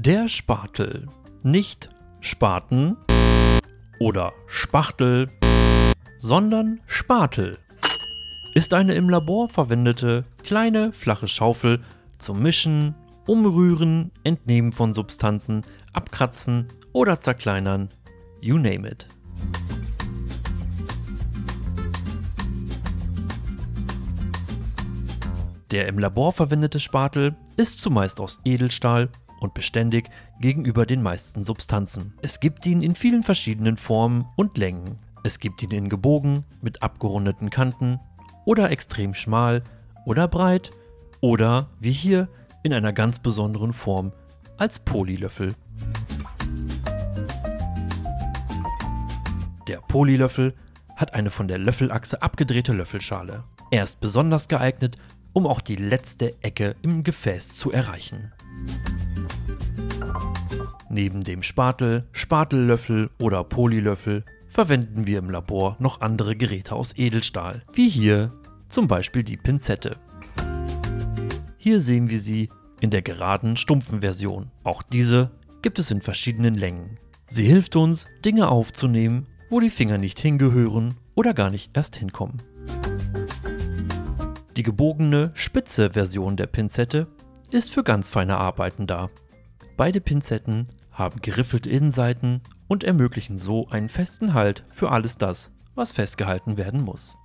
der Spatel, nicht Spaten oder Spachtel, sondern Spatel, ist eine im Labor verwendete kleine flache Schaufel zum Mischen, Umrühren, Entnehmen von Substanzen, Abkratzen oder Zerkleinern, you name it. Der im Labor verwendete Spatel ist zumeist aus Edelstahl und beständig gegenüber den meisten Substanzen. Es gibt ihn in vielen verschiedenen Formen und Längen. Es gibt ihn in gebogen, mit abgerundeten Kanten oder extrem schmal oder breit oder, wie hier, in einer ganz besonderen Form als Polylöffel. Der Polylöffel hat eine von der Löffelachse abgedrehte Löffelschale. Er ist besonders geeignet, um auch die letzte Ecke im Gefäß zu erreichen. Neben dem Spatel, Spatellöffel oder Polylöffel verwenden wir im Labor noch andere Geräte aus Edelstahl, wie hier zum Beispiel die Pinzette. Hier sehen wir sie in der geraden, stumpfen Version. Auch diese gibt es in verschiedenen Längen. Sie hilft uns, Dinge aufzunehmen, wo die Finger nicht hingehören oder gar nicht erst hinkommen. Die gebogene, spitze Version der Pinzette ist für ganz feine Arbeiten da. Beide Pinzetten haben geriffelte Innenseiten und ermöglichen so einen festen Halt für alles das, was festgehalten werden muss.